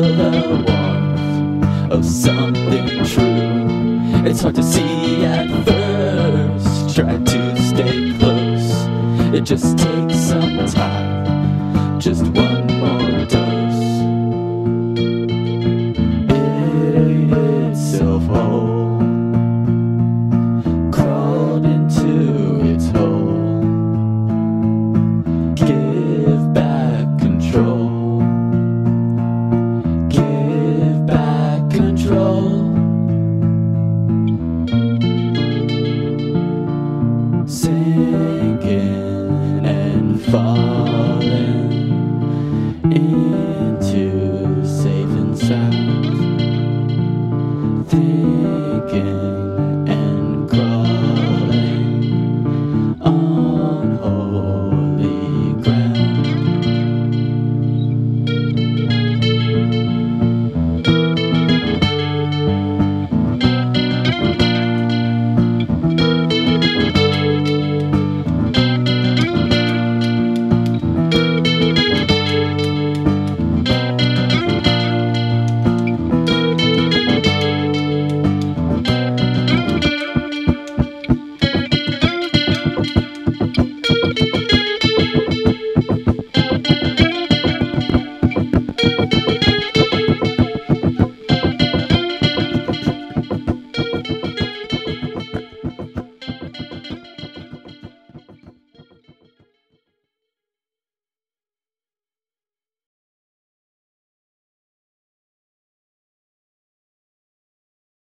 the warmth of something true. It's hard to see at first, try to stay close. It just takes some time, just one